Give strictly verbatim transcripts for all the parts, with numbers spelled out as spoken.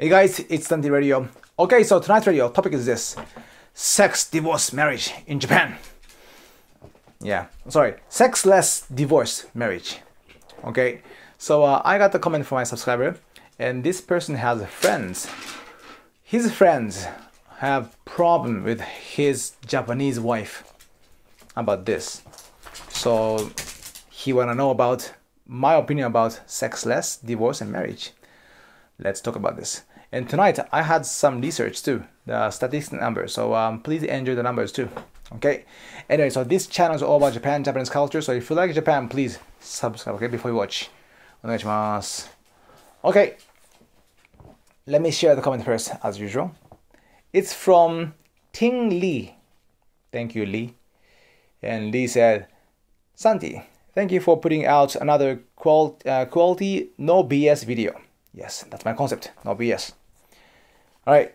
Hey guys, it's Santi Radio. Okay, so tonight's radio topic is this: sex, divorce, marriage in Japan. Yeah, sorry, sexless divorce marriage. Okay, so uh, I got a comment from my subscriber, and this person has friends. His friends have problem with his Japanese wife about this. So he wanna know about my opinion about sexless divorce and marriage. Let's talk about this. And tonight I had some research too, the statistics and numbers. So um, please enjoy the numbers too. Okay. Anyway, so this channel is all about Japan, Japanese culture. So if you like Japan, please subscribe. Okay, before you watch. Okay. Let me share the comment first, as usual. It's from Ting Lee. Thank you, Lee. And Lee said, "Santi, thank you for putting out another qual uh, quality no B S video." Yes, that's my concept, no B S. All right,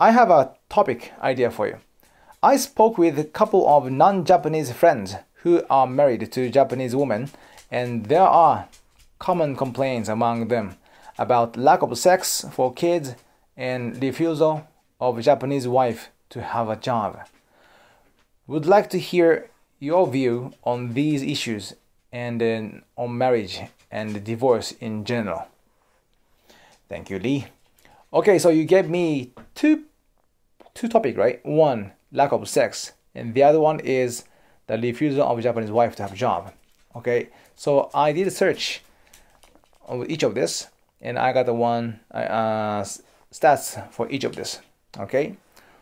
I have a topic idea for you. I spoke with a couple of non-Japanese friends who are married to Japanese women, and there are common complaints among them about lack of sex for kids and refusal of Japanese wife to have a job. Would like to hear your view on these issues and then on marriage and divorce in general. Thank you, Lee. Okay, so you gave me two two topics, right? One, lack of sex, and the other one is the refusal of Japanese wife to have a job. Okay, so I did a search on each of this, and I got the one uh, stats for each of this. Okay,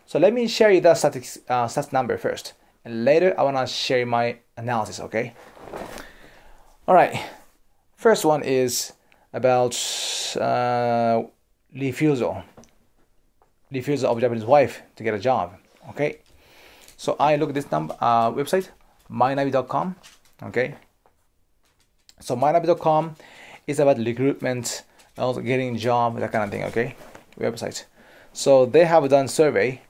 so let me share you the stats, uh, stats number first, and later I wanna share my analysis. Okay. All right. First one is about uh, refusal, refusal of Japanese wife to get a job. Okay, so I look at this number uh, website, my navi dot com. Okay, so my navi dot com is about recruitment, also getting job, that kind of thing. Okay, website. So they have done survey.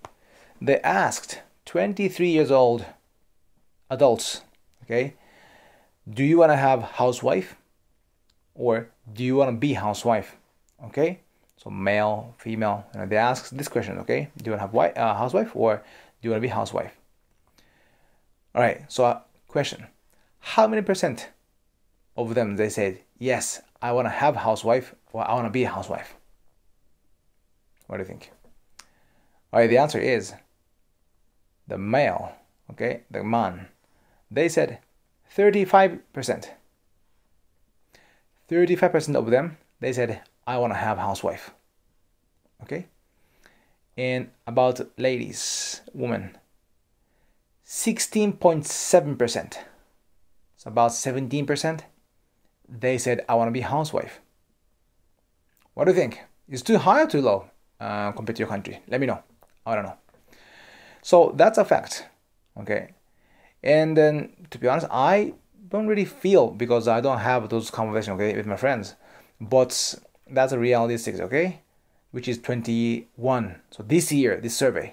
They asked twenty-three years old adults. Okay, do you want to have housewife? Or do you want to be housewife? Okay, so male, female, and they ask this question. Okay, do you want to have wife, uh, housewife, or do you want to be housewife? All right, so uh, question: how many percent of them they said yes, I want to have housewife, or I want to be a housewife? What do you think? All right, the answer is the male. Okay, the man. They said thirty-five percent. thirty-five percent of them, they said, I want to have housewife. Okay? And about ladies, women, sixteen point seven percent. So about seventeen percent, they said, I want to be housewife. What do you think? Is too high or too low uh, compared to your country? Let me know. I don't know. So that's a fact. Okay? And then, to be honest, I don't really feel, because I don't have those conversations, okay, with my friends, but that's a realistic, okay, which is twenty-one. So this year, this survey,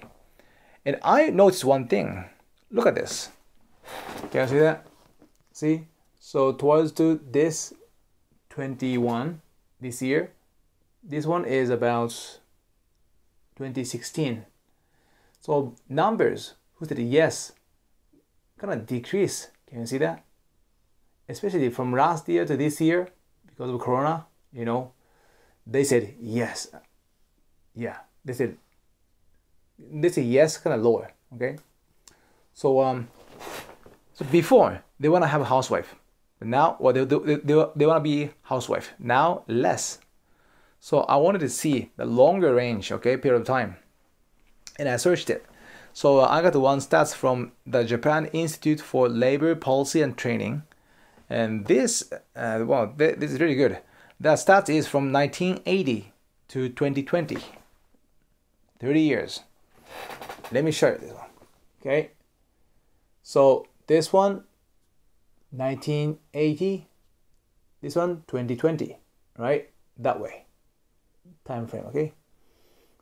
and I noticed one thing. Look at this. Can you see that? See, so towards to this twenty-one this year, this one is about twenty sixteen. So numbers who said yes gonna decrease. Can you see that? Especially from last year to this year, because of Corona, you know, they said yes. Yeah, they said, they said yes, kind of lower, okay? So um, so before, they want to have a housewife. But now, well, they, they, they, they want to be housewife. Now, less. So I wanted to see the longer range, okay, period of time. And I searched it. So I got one stats from the Japan Institute for Labor Policy and Training. And this, uh, well, th this is really good. The stats is from nineteen eighty to twenty twenty, thirty years. Let me show you this one, okay? So this one, nineteen eighty, this one, twenty twenty, right? That way, time frame, okay?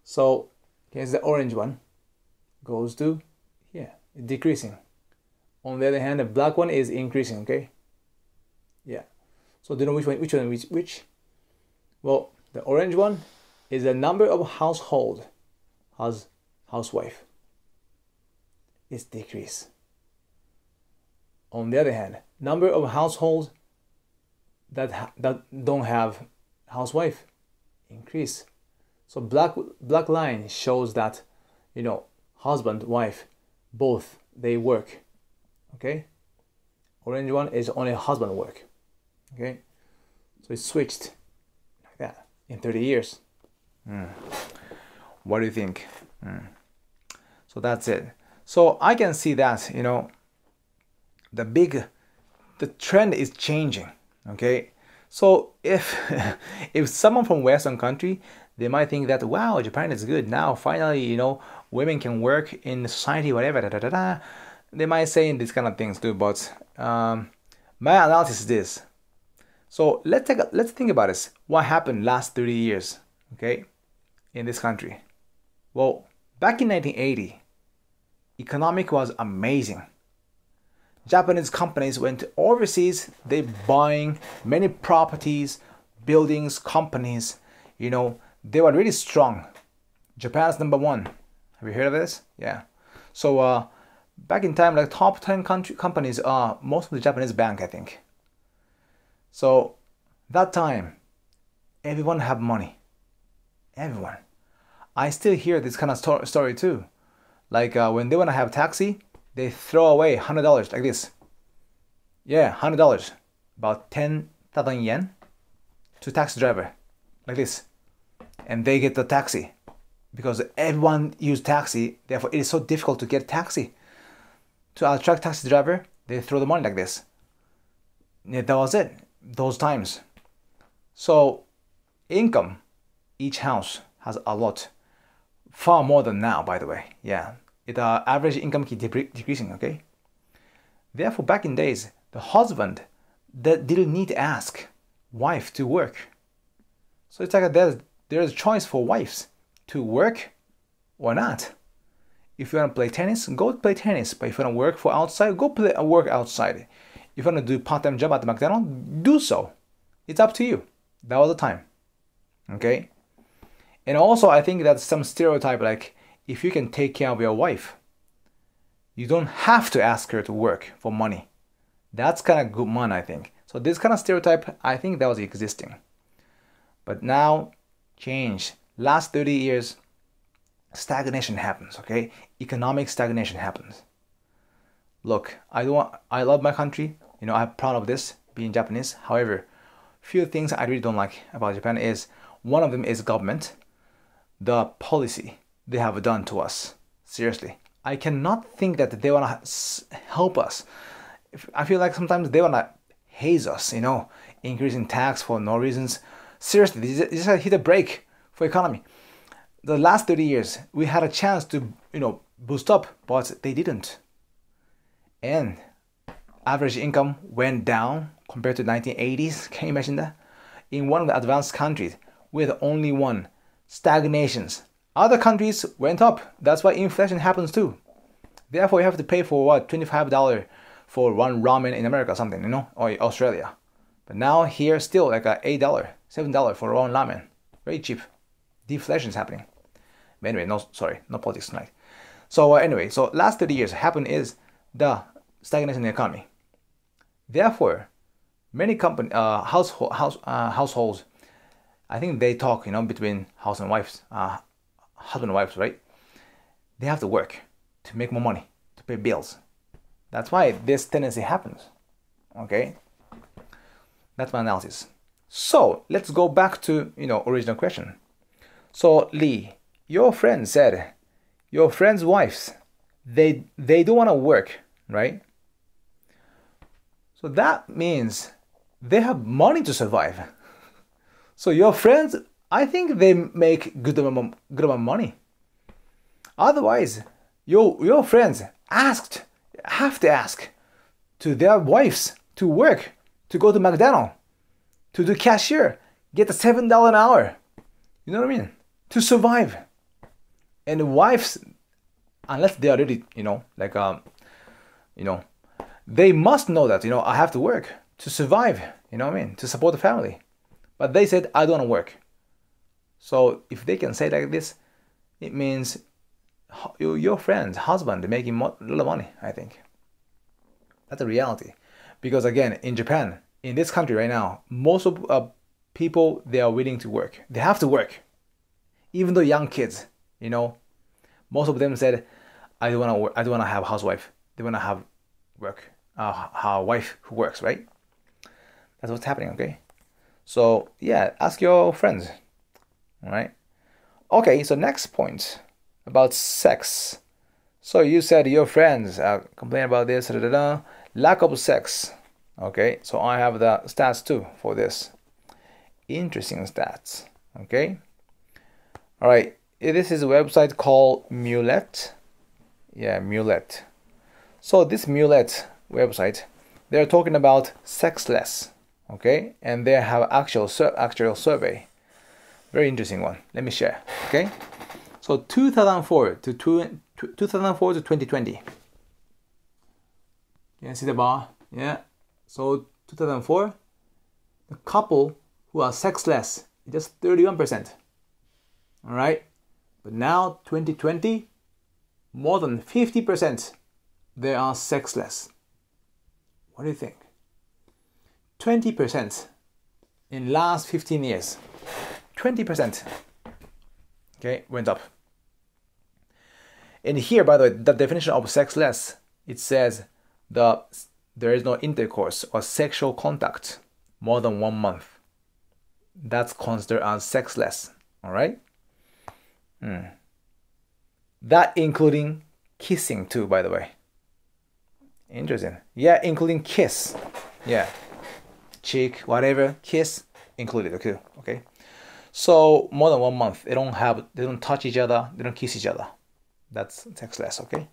So here's the orange one, goes to here, decreasing. On the other hand, the black one is increasing, okay? Yeah, so do you know which one, which one, which, which? Well, the orange one is the number of household house housewife is decreased. On the other hand, number of households that ha that don't have housewife increase. So black black line shows that, you know, husband, wife, both they work. Okay? Orange one is only husband work. Okay? So it switched like that in thirty years. Mm. What do you think? Mm. So that's it. So I can see that, you know, the big, the trend is changing. Okay, so if if someone from Western country, they might think that, wow, Japan is good now. Finally, you know, women can work in society, whatever. Da, da, da, da. They might say these kind of things too. But um, my analysis is this. So let's take a, let's think about this. What happened last thirty years? Okay, in this country. Well, back in nineteen eighty, economic was amazing. Japanese companies went overseas, they buying many properties, buildings, companies, you know, they were really strong. Japan's number one. Have you heard of this? Yeah. So uh, back in time, like top ten country companies are most of the Japanese bank, I think. So that time, everyone have money. Everyone. I still hear this kind of sto story too. Like uh, when they want to have taxi, they throw away one hundred dollars like this. Yeah, one hundred dollars. About ten thousand yen to taxi driver. Like this. And they get the taxi. Because everyone uses taxi. Therefore, it is so difficult to get taxi. To attract taxi driver, they throw the money like this. Yeah, that was it. Those times. So, income. Each house has a lot. Far more than now, by the way. Yeah. It uh, average income keep decreasing, okay? Therefore, back in days, the husband that didn't need to ask wife to work. So it's like there's, there's a choice for wives to work or not. If you want to play tennis, go play tennis. But if you want to work for outside, go play, work outside. If you want to do part-time job at McDonald's, do so. It's up to you. That was the time, okay? And also, I think that's some stereotype like, if you can take care of your wife, you don't have to ask her to work for money. That's kind of good man, I think. So this kind of stereotype, I think that was existing. But now, change. Last thirty years, stagnation happens, okay? Economic stagnation happens. Look, I don't want, I love my country. You know, I'm proud of this, being Japanese. However, few things I really don't like about Japan is, one of them is government, the policy they have done to us. Seriously. I cannot think that they want to help us. I feel like sometimes they want to haze us, you know, increasing tax for no reasons. Seriously, they just hit a break for economy. The last thirty years, we had a chance to, you know, boost up, but they didn't. And average income went down compared to nineteen eighties. Can you imagine that? In one of the advanced countries, we're the only one. Stagnations. Other countries went up. That's why inflation happens too. Therefore, you have to pay for what, twenty-five dollars for one ramen in America, or something, you know, or Australia. But now here, still like a eight dollars, seven dollars for one ramen, very cheap. Deflation is happening. But anyway, no, sorry, no politics tonight. So uh, anyway, so last thirty years happened is the stagnation in the economy. Therefore, many company uh, household house uh, households, I think they talk, you know, between house and wives. Uh, husband and wives, right? They have to work to make more money, to pay bills. That's why this tendency happens, okay? That's my analysis. So let's go back to, you know, original question. So Lee, your friend said, your friend's wives, they, they don't want to work, right? So that means they have money to survive. So your friends, I think they make good amount, good amount of money. Otherwise, your, your friends asked, have to ask to their wives to work, to go to McDonald's, to do cashier, get a seven dollars an hour. You know what I mean? To survive. And the wives, unless they are really, you know, like, um, you know, they must know that, you know, I have to work to survive, you know what I mean? To support the family. But they said, I don't want to work. So if they can say like this, it means your friend's husband making a lot of money, I think. That's a reality. Because again, in Japan, in this country right now, most of uh, people, they are willing to work. They have to work. Even though young kids, you know, most of them said, I don't want to I don't want to have a housewife. They want to have work, uh, a wife who works, right? That's what's happening, okay? So yeah, ask your friends, all right? Okay, so next point about sex. So you said your friends uh, complain about this, da, da, da, lack of sex. Okay, so I have the stats too for this. Interesting stats, okay? All right, this is a website called Mulet. Yeah, Mulet. So this Mulet website, they're talking about sexless, okay? And they have actual sur actual survey. Very interesting one. Let me share, okay? So two thousand four to twenty twenty. You can see the bar, yeah? So two thousand four, the couple who are sexless, just thirty-one percent. All right, but now twenty twenty, more than fifty percent they are sexless. What do you think? twenty percent in last fifteen years. twenty percent, okay, went up. And here, by the way, the definition of sexless, it says the there is no intercourse or sexual contact more than one month. That's considered as sexless, all right? Hmm. That including kissing too, by the way. Interesting. Yeah, including kiss. Yeah. Cheek, whatever, kiss included, okay? Okay. So more than one month, they don't have they don't touch each other, they don't kiss each other. That's sexless, okay?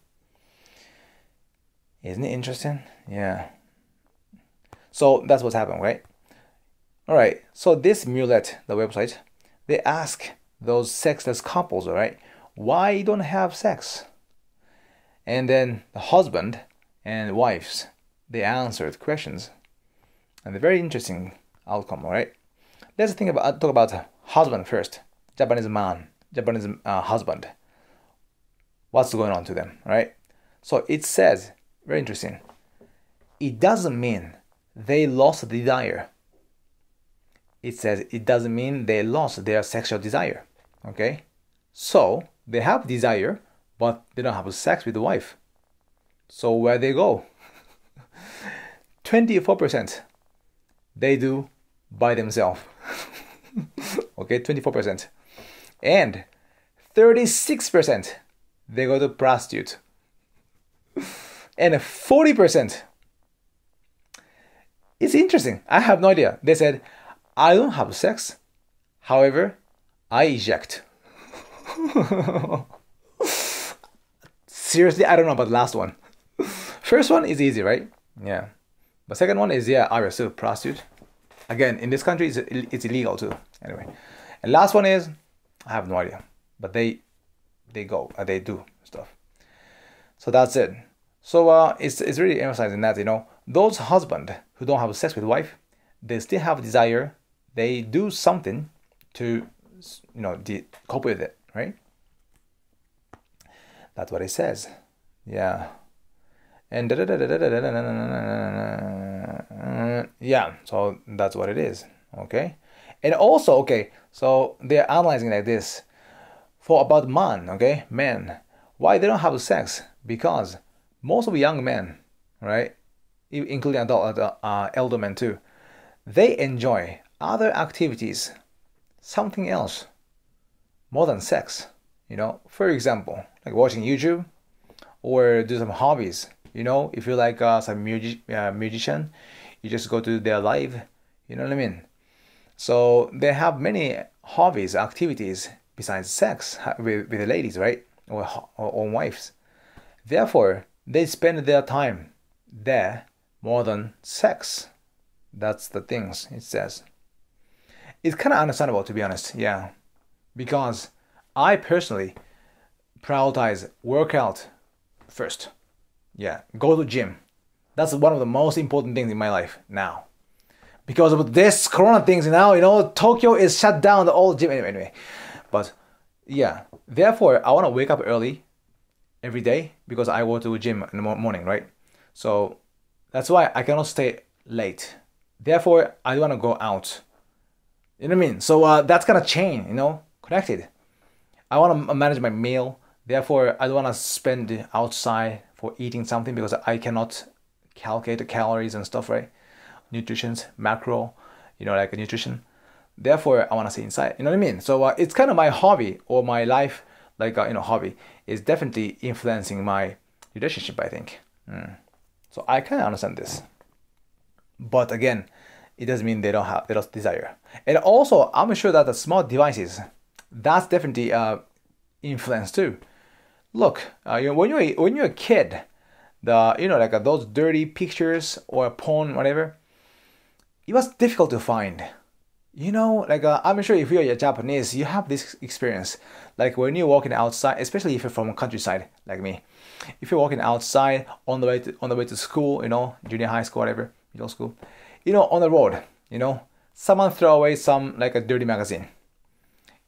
Isn't it interesting? Yeah. So that's what's happened, right? All right, so this Mulet, the website, they ask those sexless couples, all right, why you don't have sex? And then the husband and wives, they answered questions. And a very interesting outcome, all right? Let's think about, talk about husband first, Japanese man, Japanese uh, husband. What's going on to them, right? So it says, very interesting, it doesn't mean they lost the desire. It says it doesn't mean they lost their sexual desire, okay? So they have desire, but they don't have sex with the wife. So where they go? twenty-four percent they do by themselves, okay, twenty-four percent. And thirty-six percent they go to prostitute. And forty percent, it's interesting, I have no idea. They said, I don't have sex, however, I eject. Seriously, I don't know about the last one. First one is easy, right? Yeah. But second one is, yeah, I was still a prostitute. Again, in this country, it's, it's illegal too. Anyway. And last one is, I have no idea. But they they go, uh, they do stuff. So that's it. So uh, it's, it's really emphasizing that, you know, those husbands who don't have sex with wife, they still have desire. They do something to, you know, cope with it, right? That's what it says. Yeah. And da da da da da da da da da da da. Yeah, so that's what it is, okay? And also, okay, so they're analyzing like this. For about men, okay, men, why they don't have sex? Because most of young men, right, including adult, uh, elder men too, they enjoy other activities, something else, more than sex, you know? For example, like watching YouTube or do some hobbies, you know? If you're like uh, some music, uh, musician, you just go to their live, you know what I mean? So they have many hobbies, activities besides sex with, with the ladies, right? Or, or, or wives. Therefore, they spend their time there more than sex. That's the things it says. It's kind of understandable, to be honest, yeah. Because I personally prioritize workout first. Yeah, go to gym. That's one of the most important things in my life now. because of this corona things now, you know, Tokyo is shut down, the old gym, anyway, anyway. But yeah, therefore, I want to wake up early every day because I go to the gym in the morning, right? So that's why I cannot stay late. Therefore, I want to go out. You know what I mean? So uh, that's kind of chain, you know, connected. I want to manage my meal. Therefore, I don't want to spend outside for eating something because I cannot calculate the calories and stuff, right? Nutrition, macro, you know, like nutrition. Therefore, I want to stay inside. You know what I mean? So uh, it's kind of my hobby or my life, like, uh, you know, hobby is definitely influencing my relationship, I think. Mm. So I kind of understand this. But again, it doesn't mean they don't have, they don't desire. And also, I'm sure that the smart devices, that's definitely uh, influence too. Look, uh, you know, when you're when you're a kid, the you know like uh, those dirty pictures or porn, whatever, it was difficult to find. You know, like uh, I'm sure if you're Japanese, you have this experience. Like when you're walking outside, especially if you're from a countryside like me, if you're walking outside on the way to, on the way to school, you know, junior high school, whatever, middle school, you know, on the road, you know, someone throw away some like a dirty magazine.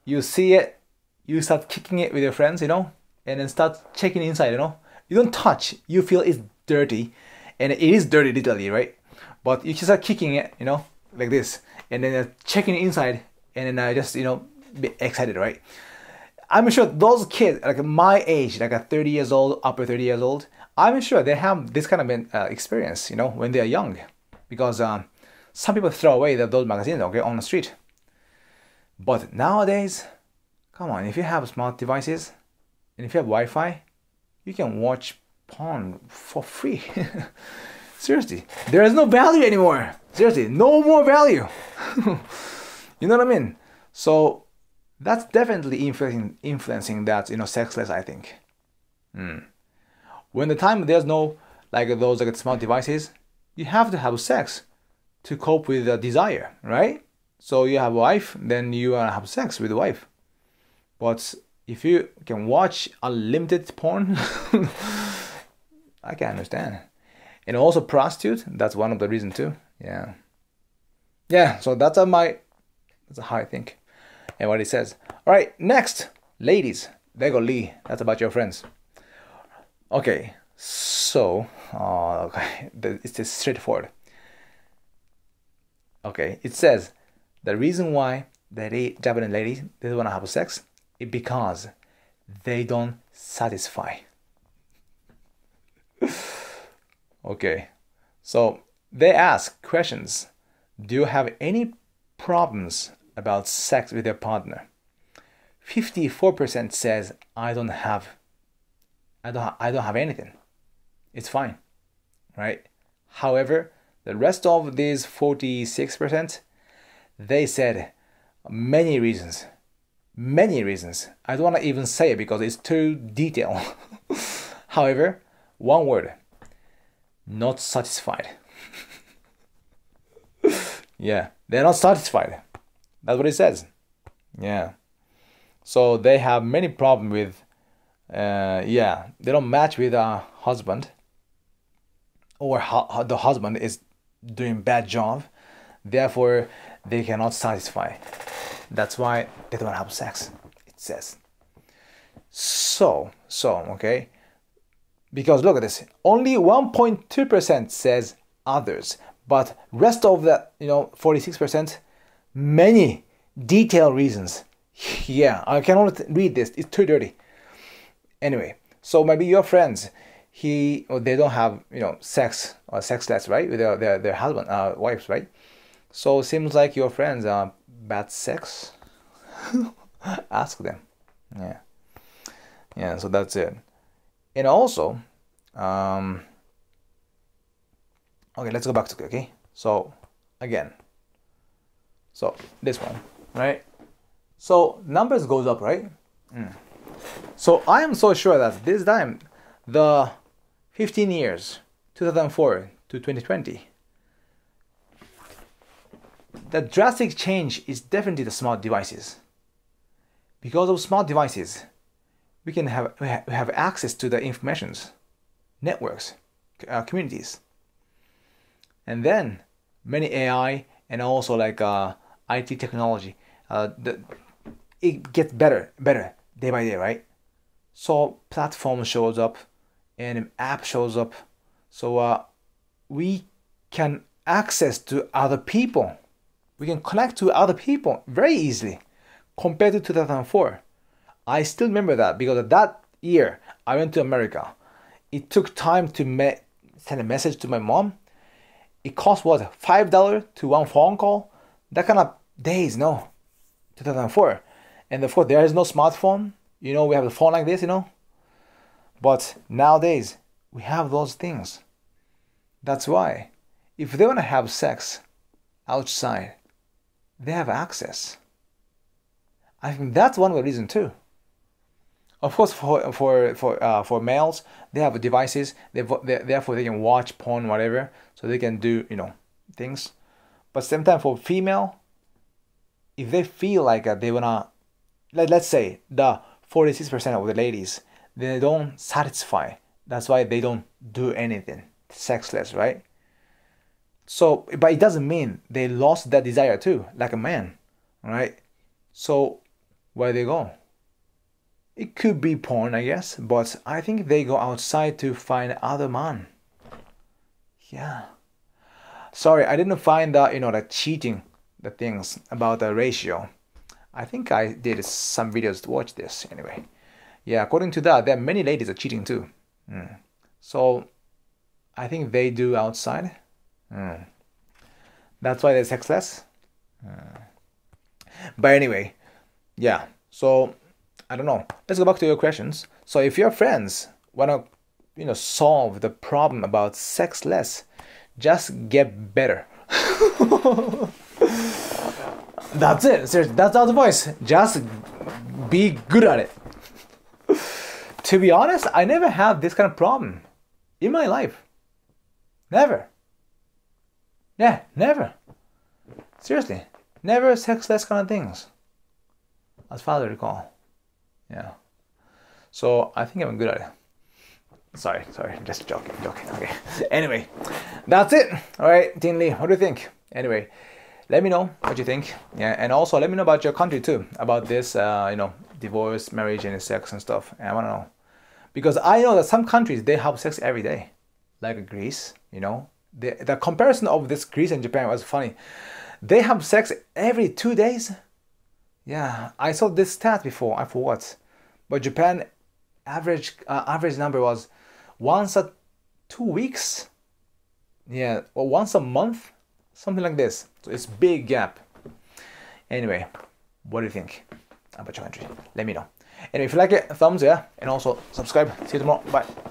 You see it, you start kicking it with your friends, you know, and then start checking inside, you know. You don't touch, you feel it's dirty, and it is dirty literally, right? But you just start kicking it, you know, like this, and then uh, checking inside, and then I uh, just, you know, be excited, right? I'm sure those kids, like my age, like a thirty years old, upper thirty years old, I'm sure they have this kind of uh, experience, you know, when they are young, because um, some people throw away the, those magazines, okay, on the street. But nowadays, come on, if you have smart devices and if you have Wi-Fi, you can watch porn for free. Seriously, there is no value anymore. Seriously, no more value. You know what I mean? So that's definitely influencing, influencing that, you know, sexless, I think. Mm. When the time there's no, like those like smart devices, you have to have sex to cope with the desire, right? So you have a wife, then you have sex with a wife. But if you can watch unlimited porn, I can understand. And also prostitute, that's one of the reasons too. Yeah. Yeah, so that's my, that's how I think. And what it says. All right, next, ladies. Lego Lee, that's about your friends. Okay, so, oh, okay, it's just straightforward. Okay, it says, the reason why the Japanese ladies they don't want to have sex is because they don't satisfy. Okay, so they ask questions. Do you have any problems about sex with your partner? fifty-four percent says I don't have. I don't. I don't have anything. It's fine, right? However, the rest of these forty-six percent. They said many reasons, many reasons. I don't want to even say it because it's too detailed. However, one word, not satisfied. Yeah, they're not satisfied. That's what it says. Yeah. So they have many problems with, uh, yeah, they don't match with a husband or hu the husband is doing bad job. Therefore, they cannot satisfy. That's why they don't have sex, it says. So, so, okay. Because look at this. Only one point two percent says others. But rest of the, you know, forty-six percent, many detailed reasons. Yeah, I cannot read this. It's too dirty. Anyway, so maybe your friends, he or they don't have, you know, sex or sexless, right? With their, their, their husband, uh, wives, right? So it seems like your friends are bad sex. Ask them. Yeah. Yeah, so that's it. And also, um, okay, let's go back to, okay? So, again. So, this one, right? So, numbers goes up, right? Mm. So, I am so sure that this time, the fifteen years, two thousand four to twenty twenty, the drastic change is definitely the smart devices. Because of smart devices, we can have we have access to the informations, networks, uh, communities, and then many A I and also like uh, I T technology, uh, the, it gets better, better day by day, right? So platform shows up and an app shows up. So uh, we can access to other people. We can connect to other people very easily compared to two thousand four. I still remember that because that year I went to America. It took time to me send a message to my mom. It cost what, five dollars to one phone call? That kind of days, no, two thousand four. And therefore there is no smartphone. You know, we have a phone like this, you know. But nowadays we have those things. That's why if they want to have sex outside, they have access. I think that's one of the reasons too. Of course, for for for uh, for males, they have devices. They, they therefore they can watch porn, whatever, so they can do, you know, things. But same time for female, if they feel like uh, they wanna, let let's say the forty-six percent of the ladies, they don't satisfy. That's why they don't do anything sexless, right? So, but it doesn't mean they lost that desire too, like a man, right? So, where they go? It could be porn, I guess, but I think they go outside to find other man. Yeah. Sorry, I didn't find the, you know, the cheating, the things about the ratio. I think I did some videos to watch this anyway. Yeah, according to that, there are many ladies are cheating too. Mm. So, I think they do outside. Mm. That's why they're sexless. Mm. But anyway, yeah, so I don't know. Let's go back to your questions. So if your friends want to, you know, solve the problem about sexless, just get better. That's it. Seriously, that's our advice. Just be good at it. To be honest, I never had this kind of problem in my life. Never. Yeah, never. Seriously, never sexless kind of things, as far as I recall. Yeah, so I think I'm good at it. Sorry, sorry, just joking, joking, okay. Anyway, that's it. All right, Ting Lee, what do you think? Anyway, let me know what you think. Yeah, and also let me know about your country too, about this, uh, you know, divorce, marriage, and sex and stuff. I wanna know. Because I know that some countries, they have sex every day, like Greece, you know. The, the comparison of this Greece and Japan was funny. They have sex every two days? Yeah, I saw this stat before, I forgot. But Japan average uh, average number was once a two weeks? Yeah, or once a month? Something like this. So it's big gap. Anyway, what do you think about your country? Let me know. And anyway, if you like it, thumbs, yeah, and also subscribe. See you tomorrow. Bye.